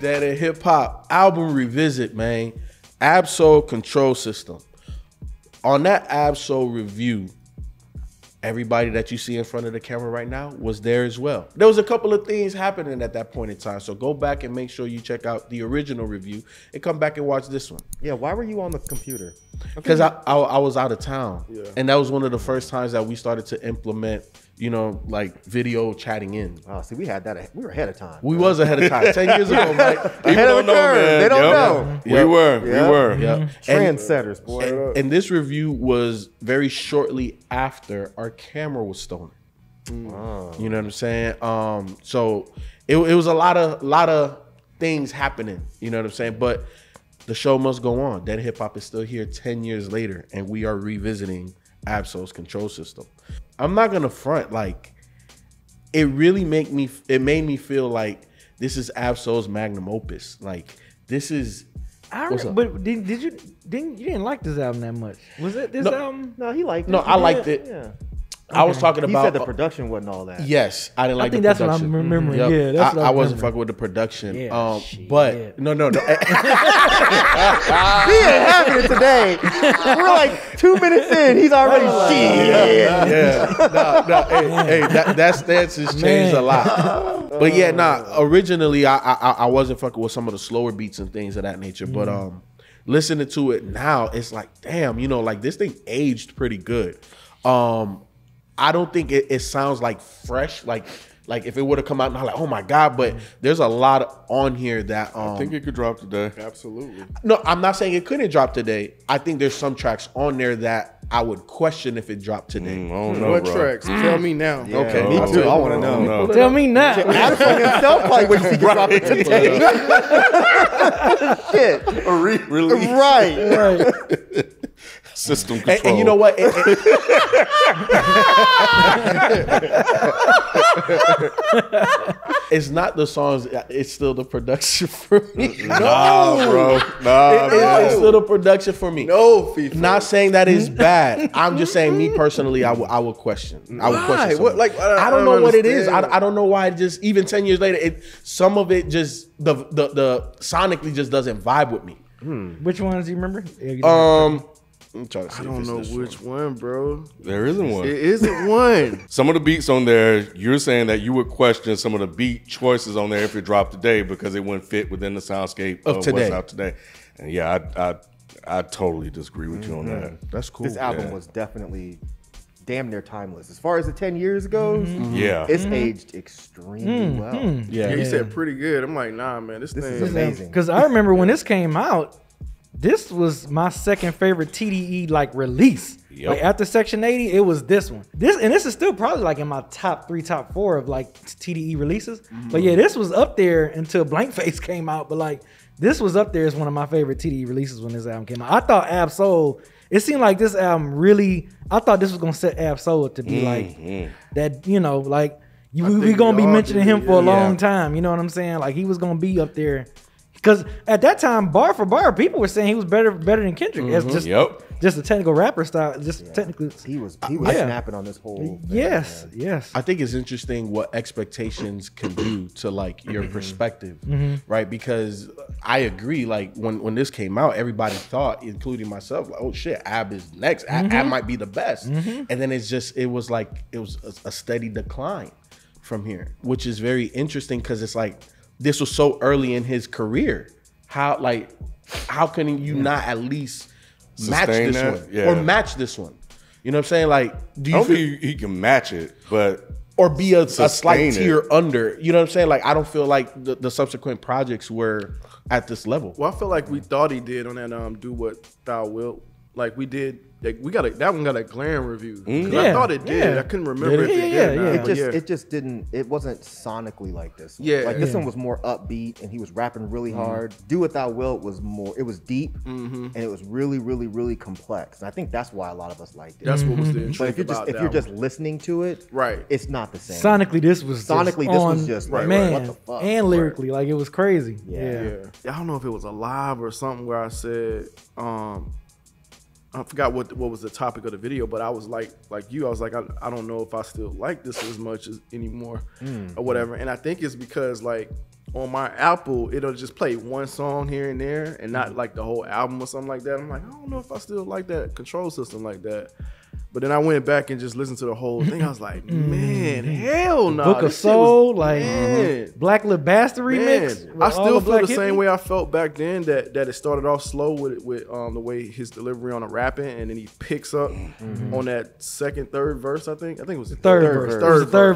Dead End Hip Hop album revisit, man. Ab-Soul, Control System. On that Ab-Soul review, everybody that you see in front of the camera right now was there as well. There was a couple of things happening at that point in time, so go back and make sure you check out the original review and come back and watch this one. Yeah, why were you on the computer? Because I was out of town, yeah. And that was one of the first times that we started to implement, you know, like video chatting in. Oh, see, we had that. We were ahead of time. We was ahead of time. 10 years ago, Mike. People don't know, man. They don't know. We were. Trendsetters, boy. And this review was very shortly after our camera was stolen. Wow. You know what I'm saying? So it was a lot of things happening. You know what I'm saying? But the show must go on. Dead Hip Hop is still here 10 years later, and we are revisiting Ab-Soul's Control System. I'm not gonna front, like, it really made me feel like this is Ab-Soul's magnum opus. Like, this is. But you didn't like this album that much? Was it this album? No, he liked it. No, I liked it. Yeah. Okay. I was talking about. He said the production wasn't all that. Yes, I didn't like the production. I think that's what I'm remembering. Yep. Yeah, that's what I wasn't fucking with the production. Yeah, but no. He ain't having it today. We're like 2 minutes in. He's already That stance has changed a lot. But yeah, originally I wasn't fucking with some of the slower beats and things of that nature. Mm. But listening to it now, it's like, damn, you know, like this thing aged pretty good. I don't think it sounds like fresh, like if it would have come out now, like, oh my God, but there's a lot on here that I think it could drop today. Absolutely. No, I'm not saying it couldn't drop today. I think there's some tracks on there that I would question if it dropped today. I don't know, what tracks? Tell me now. Yeah, okay. Me too. I want to know. Tell me now. Ask yourself, like, when you think drop it today. Shit. A re-release. Right. System control. And you know what? It's not the songs. It's still the production for me. Nah, bro. It's still the production for me. No, FIFA. Not saying that is bad. I'm just saying, me personally, I would question. I would question. What, like, I don't know what it is. I don't know why. It just even 10 years later, some of it just the sonically just doesn't vibe with me. Hmm. Which ones do you remember? I'm trying to see. I don't know which one, bro. There isn't one. It isn't one. Some of the beats on there, you're saying that you would question some of the beat choices on there if it dropped today because it wouldn't fit within the soundscape of what's out today. And yeah, I totally disagree with you on that. That's cool. This album was definitely damn near timeless. As far as the 10 years goes, it's aged extremely well. Yeah, he said pretty good. I'm like, nah, man, this thing is amazing. Because I remember when this came out, this was my second favorite TDE like release. Yep. Like after Section 80, it was this one. This is still probably like in my top 3, top 4 of like TDE releases. But yeah, this was up there until Blank Face came out. But like this was up there as one of my favorite TDE releases when this album came out. I thought Ab-Soul. It seemed like this album really. I thought this was gonna set Ab-Soul up to be like that. You know, like we gonna be mentioning him for a long time. You know what I'm saying? Like he was gonna be up there. Because at that time, bar for bar, people were saying he was better than Kendrick. That's just a technical rapper style. Just technically, he was snapping on this whole. Yes, man. I think it's interesting what expectations can do to like your perspective, right? Because I agree. Like when this came out, everybody thought, including myself, like, oh shit, Ab is next. Ab might be the best. And then it was a steady decline from here, which is very interesting because it's like. This was so early in his career. How can you not at least match this one? You know what I'm saying? Like, do you I don't think he can match it, but or be a slight tier under? You know what I'm saying? Like, I don't feel like the subsequent projects were at this level. Well, I feel like we thought he did on that Do What Thou Wilt. Like we did Like we got a, that one got a glam review. Yeah. I thought it did. Yeah. I couldn't remember if it did. Yeah. It just didn't. It wasn't sonically like this one. Yeah, like this one was more upbeat, and he was rapping really hard. Do What Thou Wilt was more. It was deep, and it was really, really, really complex. And I think that's why a lot of us liked it. That's what was the intrigue. But if you're just listening to it, right, it's not the same. Sonically, this was just like, man, what the fuck? And lyrically, like it was crazy. Yeah. I don't know if it was Alive or something where I said, I forgot what was the topic of the video, but I was like you, I was like, I don't know if I still like this as much as anymore or whatever. And I think it's because like on my Apple, it'll just play one song here and there and not like the whole album or something like that. I'm like, I don't know if I still like that Control System like that. But then I went back and just listened to the whole thing. I was like, man, hell no. Nah. Book of Soul, Black Lip Bastard remix. I still feel the same way I felt back then, that it started off slow with the way his delivery on the rapping, and then he picks up on that second, third verse, I think. I think it was the third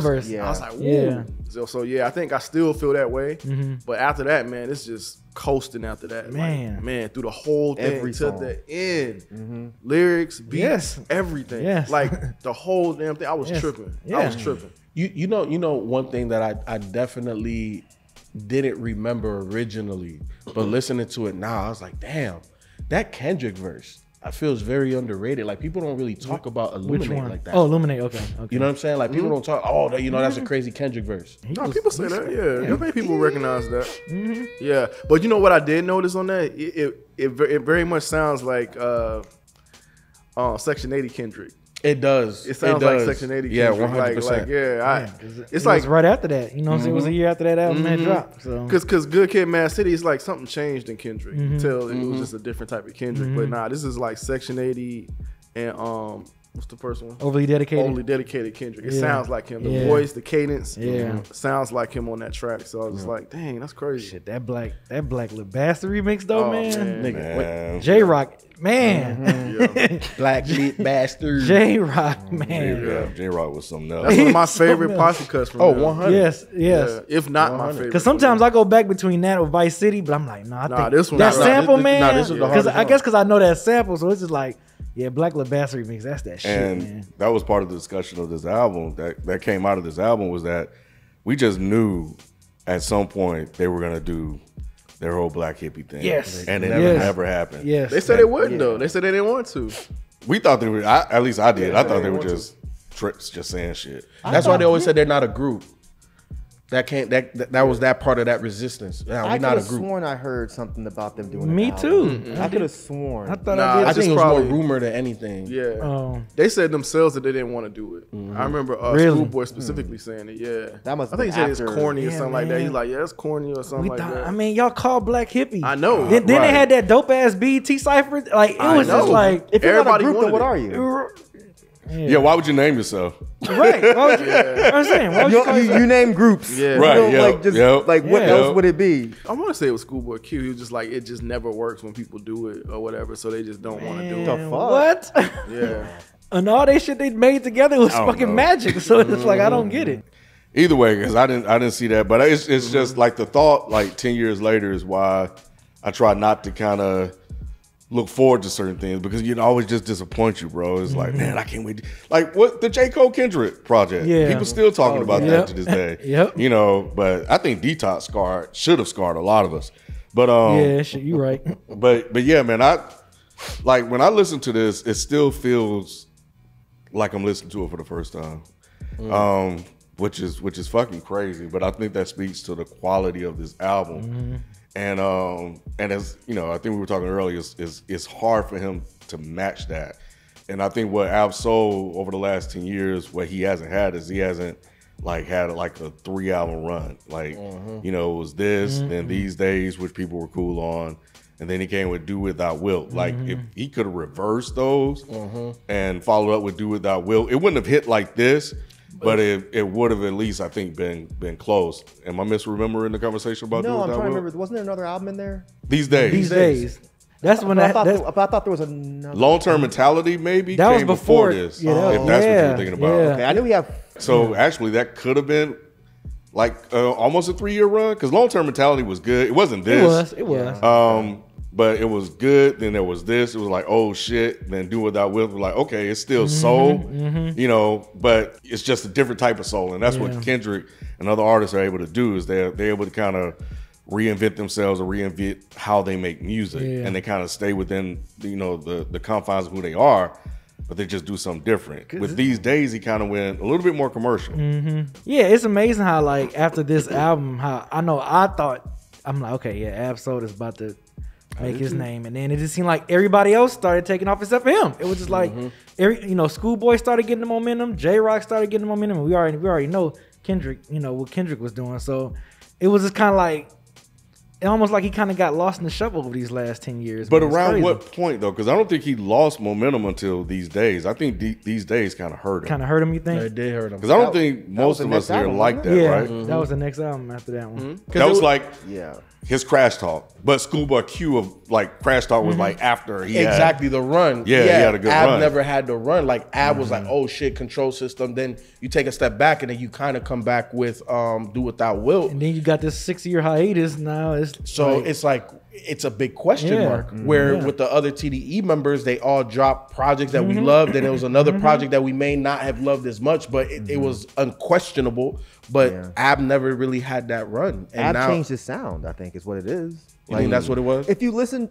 verse. Yeah. I was like, whoa. Yeah. So yeah, I think I still feel that way. But after that, man, it's just coasting after that, man, through the whole thing to the end, lyrics, beats, everything, like the whole damn thing. I was tripping. Yeah. I was tripping. You know, one thing that I definitely didn't remember originally, but listening to it now, I was like, damn, that Kendrick verse, I feel is very underrated. Like people don't really talk about Illuminate like that. Oh, Illuminate, okay. You know what I'm saying? Like people don't talk. Oh, you know, that's a crazy Kendrick verse. No, people say that. Yeah, many people recognize that. Yeah, but you know what I did notice on that? It very much sounds like Section 80 Kendrick. It does. It sounds like Section 80 Kendrick. Yeah, 100%. It's like right after that. You know what I'm saying? It was a year after that album had dropped. So. Because Good Kid, Mad City is like something changed in Kendrick. It was just a different type of Kendrick. But nah, this is like Section 80 and what's the first one? Overly Dedicated. Overly Dedicated Kendrick. It sounds like him. The voice, the cadence, sounds like him on that track. So I was just like, dang, that's crazy. Shit, that Black Lip Bastard remix though, man. J-Rock. Man, Black Lip Bastard, J-Rock, man. Yeah, J-Rock was something else. That's one of my favorite posse cuts from. Oh, 100. Yes. Yeah, if not 100. My favorite. Because sometimes I go back between that or Vice City, but I'm like, I think this one. That sample, man. Because I guess because I know that sample, so it's just like, yeah, Black Lip Bastard remix. That's that shit, and man. That was part of the discussion of this album. That came out of this album was that we just knew at some point they were gonna do their whole Black Hippie thing. Yes. And it never happened. Yes. They said it wouldn't though. They said they didn't want to. We thought they were, at least I did. I thought they were just trips, just saying shit. That's why they always said they're not a group. That was that part of that resistance. Nah, I could have sworn I heard something about them doing. Me too. I could have sworn. I thought I did. I think it was probably more rumor than anything. Yeah. They said themselves that they didn't want to do it. I remember Schoolboy specifically saying it. Yeah. That must. I think he said it's corny or something like that. He's like, yeah, it's corny or something like that. I mean, y'all call Black Hippie. I know. Then they had that dope ass BET cipher. Like it was just like, if you're not a group, then what are you? Yeah, why would you name yourself? Right. I'm saying, why would you name groups. Yeah. Right. You know, what else would it be? I want to say it was Schoolboy Q. He was just like, it just never works when people do it or whatever, so they just don't want to do it. The fuck? What? Yeah. And all that shit they made together was fucking magic. So it's like, I don't get it. Either way, because I didn't see that, but it's just like the thought, like 10 years later is why I try not to kind of look forward to certain things, because you always just disappoint you, bro. It's like, man, I can't wait. Like what the J. Cole Kendrick project. Yeah. People still talking about that to this day. You know, but I think Detox should have scarred a lot of us. But yeah, shit, you right. But yeah, man, when I listen to this, it still feels like I'm listening to it for the first time. Which is fucking crazy. But I think that speaks to the quality of this album. And as you know, I think we were talking earlier, it's hard for him to match that. And I think what Ab-Soul over the last 10 years, what he hasn't had is he hasn't had a 3-album run. Like, you know, it was this, then These Days, which people were cool on. And then he came with Do What Thou Wilt. Like if he could have reversed those and followed up with Do What Thou Wilt, it wouldn't have hit like this. But it would have at least, I think, been close. Am I misremembering the conversation about? No, I'm trying to remember. Wasn't there another album in there? These days. That's when I thought there was another. Long Term Mentality, maybe. That was before this. Yeah, if that's what you're thinking about. Yeah. Okay, I knew we have. So actually, that could have been like almost a 3-year run, because Long Term Mentality was good. It wasn't this. It was. But it was good. Then there was this. It was like, oh shit. Then Do What Thou Wilt. We're like, okay, it's still soul, you know, but it's just a different type of soul. And that's what Kendrick and other artists are able to do, is they're able to kind of reinvent themselves or reinvent how they make music. Yeah. And they kind of stay within, you know, the confines of who they are, but they just do something different. With These Days, he kind of went a little bit more commercial. Yeah, it's amazing how, like, after this album, how I know I thought, I'm like, okay, yeah, Ab-Soul is about to make his name, and then it just seemed like everybody else started taking off except for him. It was just like, every, you know, Schoolboy started getting the momentum, J-Rock started getting the momentum, and we already know Kendrick, you know, what Kendrick was doing. So it was just kind of like, it almost like he kind of got lost in the shuffle over these last 10 years. But around what point, though? Because I don't think he lost momentum until These Days. I think These Days kind of hurt him. Kind of hurt him, you think? They did hurt him. Because I don't think most of us here like that, right? That was the next album after that one. That was like his Crash Talk. But Schoolboy Q of like Crash Talk was like after he had the run. Yeah, he had a good run. Ab never had the run. Like Ab was like, oh shit, Control System. Then you take a step back, and then you kind of come back with Do What Thou Wilt. And then you got this 6-year hiatus now. It's so like, it's like, it's a big question mark. Where with the other TDE members, they all dropped projects that we loved, and it was another project that we may not have loved as much, but it, it was unquestionable. But Ab never really had that run. And Ab now changed his sound, I think, is what it is. You think that's what it was? If you listen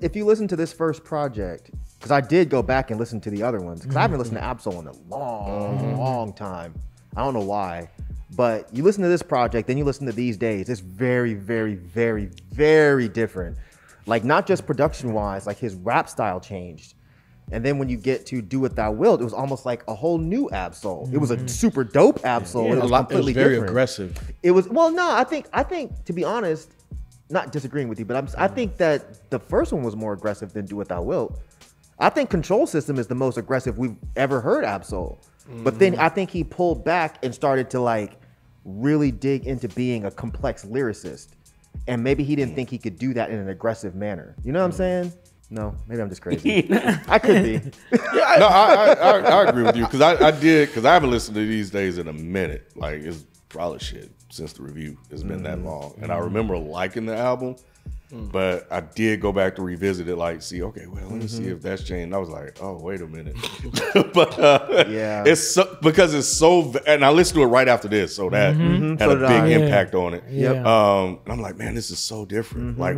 to this first project, because I did go back and listen to the other ones, because I haven't listened to Ab-Soul in a long, long time. I don't know why. But you listen to this project, then you listen to These Days. It's very, very, very, very different. Like, not just production-wise, like his rap style changed. And then when you get to Do What Thou Wilt, it was almost like a whole new Ab-Soul. It was a super dope Ab-Soul. Yeah, it was completely different. It was very aggressive. It was, well, no, I think, to be honest, not disagreeing with you, but I think that the first one was more aggressive than Do What Thou Wilt. I think Control System is the most aggressive we've ever heard Ab-Soul. But then I think he pulled back and started to, like, really dig into being a complex lyricist, and maybe he didn't think he could do that in an aggressive manner. You know what I'm saying? No, maybe I'm just crazy. I could be. No, I agree with you, because I haven't listened to These Days in a minute. Like, it's probably shit since the review. It's been that long, and I remember liking the album, but I did go back to revisit it, like, see, okay, well, let me see if that's changed. I was like, oh, wait a minute. But yeah, it's so, because it's so, and I listened to it right after this, so that had a big impact on it. And I'm like, man, this is so different. Like,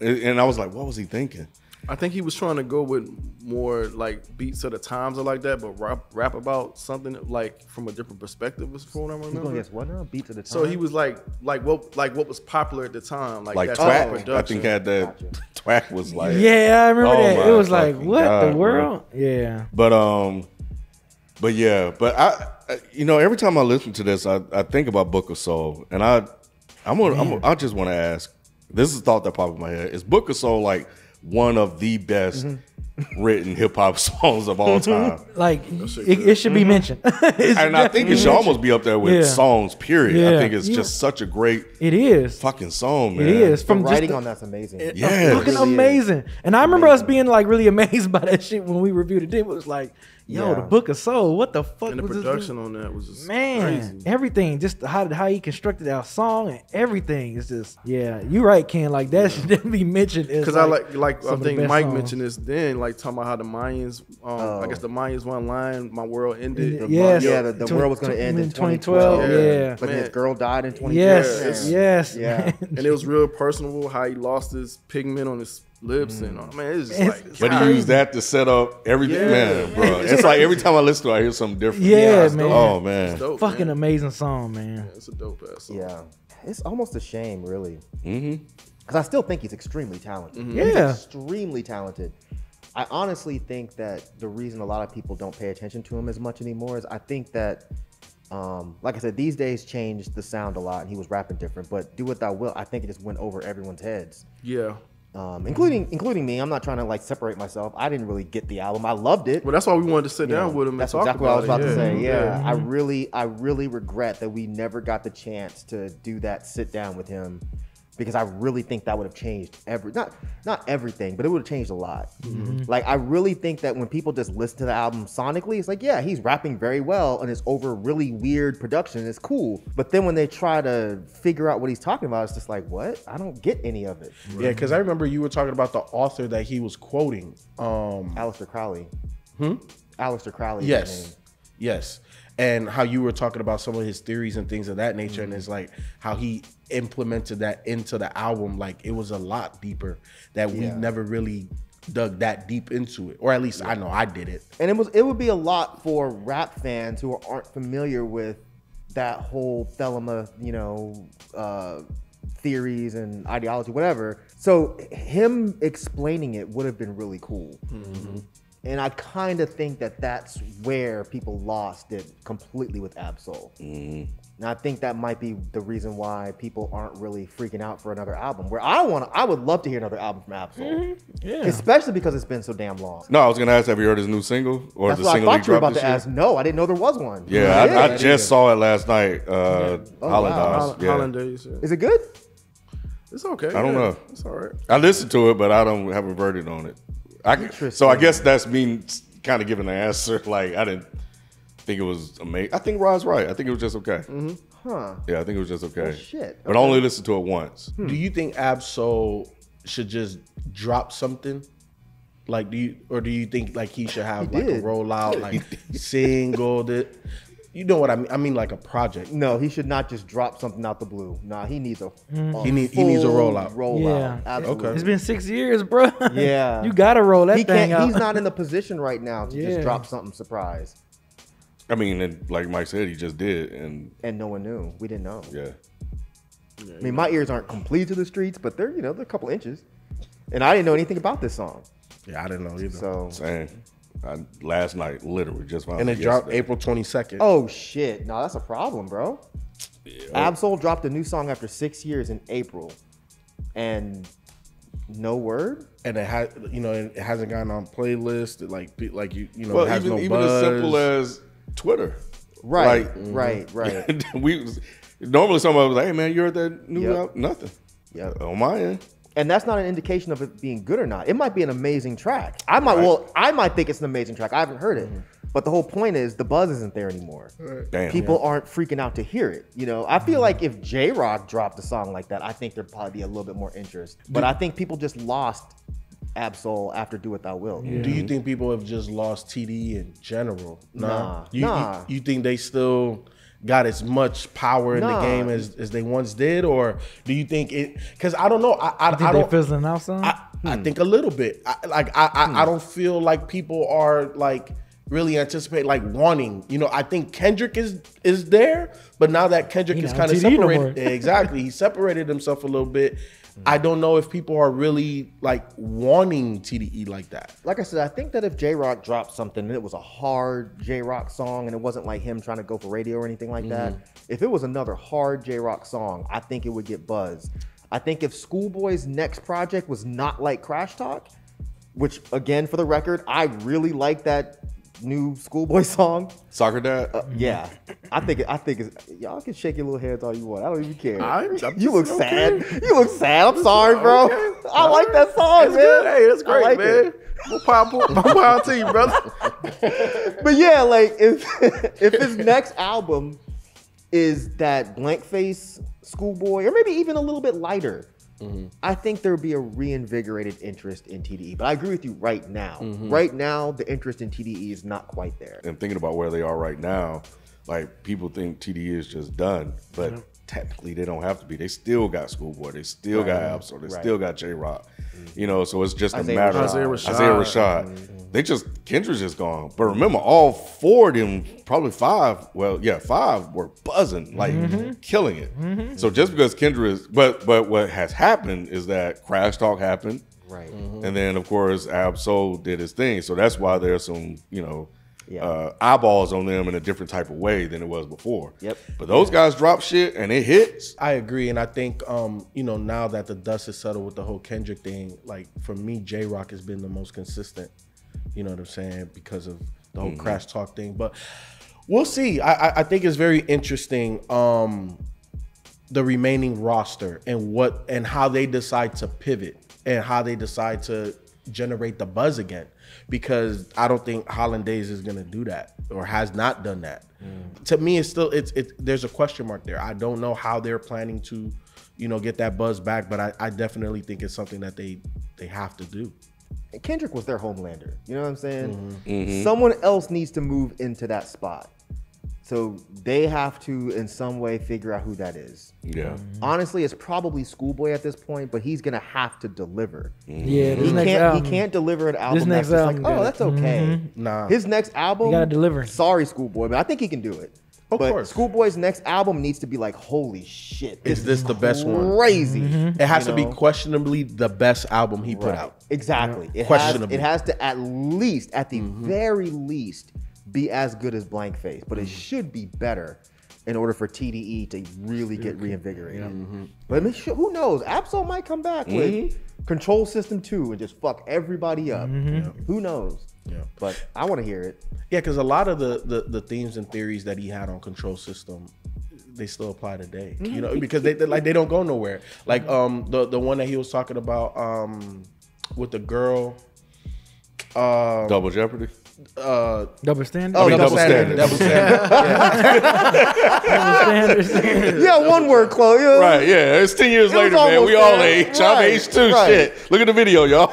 and I was like, what was he thinking? I think he was trying to go with more like beats of the times or like that, but rap about something like from a different perspective. Was from what I remember. Yes, what now? Beats of the time. So he was like what was popular at the time, like that Twack. Production. I think had that Twack was like. Yeah, I remember that. It was like, what the world? Bro. Yeah. But yeah, but I, you know, every time I listen to this, I think about Book of Soul, and I just want to ask. This is a thought that popped in my head. Is Book of Soul like one of the best written hip hop songs of all time? Like, it should be mentioned. And I think it should almost be up there with songs, period. I think it's just such a great fucking song, man. It is. From writing on that's amazing. Yes. Fucking really amazing. Is. And I remember us being like really amazed by that shit when we reviewed it. It was like, yo, the Book of Soul, what the fuck? And the production on that was just crazy. Everything, just how he constructed our song and everything is just, you're right, Ken. Like, that should be mentioned. Because I think Mike mentioned this then, like talking about how the Mayans, I guess the Mayans one line, my world ended. The world was going to end in 2012. Yeah. But his girl died in 2012. Yes. And it was real personal how he lost his pigment on his lips and all. Man, it's just like, but he used that to set up everything, man, bro. It's like every time I listen to it, I hear something different. Man. Oh man, dope, fucking man. Amazing song, man. It's a dope ass song. It's almost a shame, really, because I still think he's extremely talented. He's extremely talented. I honestly think that the reason a lot of people don't pay attention to him as much anymore is I think that, like I said, These Days changed the sound a lot, and he was rapping different. But Do What Thou Wilt, I think it just went over everyone's heads. Yeah. Including me. I'm not trying to like separate myself. I didn't really get the album. I loved it. Well, that's why we wanted to sit down with him. That's exactly what I was about to say. I really regret that we never got the chance to do that sit down with him because I really think that would have changed not everything, but it would have changed a lot. Mm-hmm. Like, I really think that when people just listen to the album sonically, it's like, yeah, he's rapping very well and it's over really weird production, it's cool. But then when they try to figure out what he's talking about, it's just like, what? I don't get any of it. Right. Yeah, because I remember you were talking about the author that he was quoting. Aleister Crowley. Hmm? Aleister Crowley. Yes, yes. And how you were talking about some of his theories and things of that nature, mm-hmm. and it's like how he implemented that into the album, like it was a lot deeper that we never really dug that deep into it, or at least I know I did it. And it would be a lot for rap fans who aren't familiar with that whole Thelema, theories and ideology, whatever. So him explaining it would have been really cool. Mm-hmm. And I kind of think that that's where people lost it completely with Ab-Soul. Mm-hmm. And I think that might be the reason why people aren't really freaking out for another album. Where I would love to hear another album from Ab-Soul. Mm-hmm. Yeah. Especially because it's been so damn long. No, I was gonna ask, have you heard his new single? Or that's the what single I thought you were about to ask. Year? No, I didn't know there was one. Yeah, yeah. I just saw it last night. Holland Days. Yeah. Is it good? It's okay. I don't know. It's all right. I listened to it, but I don't have a verdict on it. So I guess that's me kind of giving an answer. Like, I didn't think it was amazing. I think Rod's right. I think it was just okay. Mm-hmm. Huh. Yeah, I think it was just okay. Oh, shit. Okay. But I only listened to it once. Hmm. Do you think Ab-Soul should just drop something? Like, do you think like he should have like a rollout, like single? You know what I mean? I mean like a project. No, he should not just drop something out the blue. Nah, he needs a rollout. Rollout. Yeah. Absolutely. Okay. It's been 6 years, bro. Yeah. You gotta roll that thing out. He's not in the position right now to just drop something surprise. I mean, and like Mike said, he just did, and no one knew. We didn't know. Yeah. I mean, my ears aren't complete to the streets, but they're they're a couple inches, and I didn't know anything about this song. Yeah, I didn't know either. So. Same. Last night, literally, just found. And it dropped April 22nd. Oh shit! No, that's a problem, bro. Yeah. Ab-Soul dropped a new song after 6 years in April, and no word. And it has, it hasn't gotten on playlist. Like you know, well, it has no buzz. Even as simple as Twitter. Right, like, right. Normally somebody was like, "Hey man, you heard that new album? Nothing." Yeah, on my end. And that's not an indication of it being good or not. It might be an amazing track. I might think it's an amazing track. I haven't heard it. Mm-hmm. But the whole point is the buzz isn't there anymore. Damn, people aren't freaking out to hear it. I feel like if J-Rock dropped a song like that, I think there'd probably be a little bit more interest. But I think people just lost Ab-Soul after Do What Thou Wilt. Yeah. Do you think people have just lost TDE in general? Nah. You think they still got as much power in the game as they once did? Or do you think it, because I don't know. I think they're fizzling out some? I think a little bit. I don't feel like people are like really anticipate, like wanting, I think Kendrick is there, but now that Kendrick is kind of separated. Exactly, he separated himself a little bit. I don't know if people are really like wanting TDE like that. Like I said, I think that if J-Rock dropped something and it was a hard J-Rock song and it wasn't like him trying to go for radio or anything like that, if it was another hard J-Rock song, I think it would get buzz. I think if Schoolboy's next project was not like Crash Talk, which again, for the record, I really like that new Schoolboy song, Soccer Dad. Yeah, I think y'all can shake your little heads all you want. I don't even care. You look sad. You look sad. I'm sorry, bro. Okay. I like that song, man. Good. Hey, that's great, like man. We'll power to you, brother. But yeah, like if his next album is that Blank Face Schoolboy, or maybe even a little bit lighter. Mm-hmm. I think there would be a reinvigorated interest in TDE, but I agree with you right now. Mm-hmm. Right now, the interest in TDE is not quite there. And thinking about where they are right now, like people think TDE is just done, but technically they don't have to be. They still got Schoolboy, they still got Ab-Soul, they still got J-Rock. Mm-hmm. So it's just a matter of Isaiah Rashad. Mm-hmm. Kendrick's just gone. But remember, all four of them, probably five. Well, yeah, five were buzzing, like killing it. Mm-hmm. So just because Kendrick is, but what has happened is that Crash Talk happened, right? Mm-hmm. And then of course Ab-Soul did his thing. So that's why there's some, eyeballs on them in a different type of way than it was before. Yep. But those guys drop shit and it hits. I agree, and I think now that the dust is settled with the whole Kendrick thing, like for me, J-Rock has been the most consistent. You know what I'm saying? Because of the whole Crash Talk thing, but we'll see. I think it's very interesting the remaining roster and what and how they decide to pivot and how they decide to generate the buzz again, because I don't think Holland Days is going to do that or has not done that. To me, it's still there's a question mark there. I don't know how they're planning to, you know, get that buzz back, but I definitely think it's something that they have to do. Kendrick was their homelander. You know what I'm saying? Someone else needs to move into that spot. So they have to, in some way, figure out who that is. Yeah. Honestly, it's probably Schoolboy at this point, but he's gonna have to deliver. Yeah. He can't deliver an album that's just like, oh, that's okay. Nah. His next album, you gotta deliver. Sorry, Schoolboy, but I think he can do it. Of course. Schoolboy's next album needs to be like, holy shit, this is the best one? Crazy. It has to be questionably the best album he put out. Exactly. Yeah. Questionably. It has to at least, at the very least, be as good as Blank Face, but it should be better in order for TDE to really get reinvigorated. But who knows? Ab-Soul might come back with Control System 2 and just fuck everybody up. Who knows? But I want to hear it. Yeah, because a lot of the themes and theories that he had on Control System, they still apply today. You know, because they don't go nowhere. Like the one that he was talking about with the girl. Double Jeopardy. Double standard. Oh, I mean, double standard. Yeah, one word, Chloe. Yeah. Right. Yeah, it's 10 years later, man. We all age. I'm age too. Shit. Look at the video, y'all.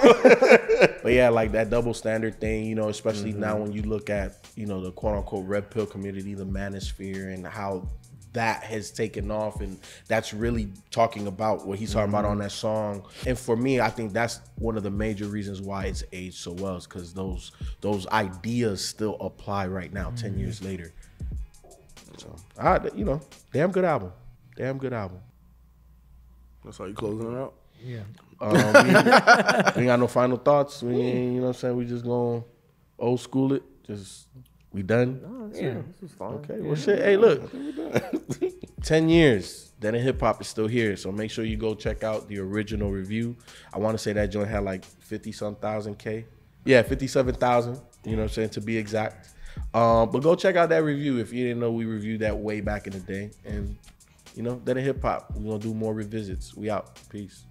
But yeah, like that double standard thing, you know, especially now when you look at, you know, the quote unquote red pill community, the manosphere, and how that has taken off, and that's really talking about what he's talking about on that song. And for me, I think that's one of the major reasons why it's aged so well, is because those ideas still apply right now, 10 years later. So, you know, damn good album. Damn good album. That's how you closing it out? Yeah. We ain't got no final thoughts. We ain't, you know what I'm saying? We just gonna old school it. Just... We done? No, this is fine. Okay, well shit, hey look, 10 years, Dead End Hip Hop is still here, so make sure you go check out the original review. I want to say that joint had like 50-some thousand K. Yeah, 57,000, you know what I'm saying, to be exact. But go check out that review if you didn't know we reviewed that way back in the day. And you know, Dead End Hip Hop, we're going to do more revisits. We out. Peace.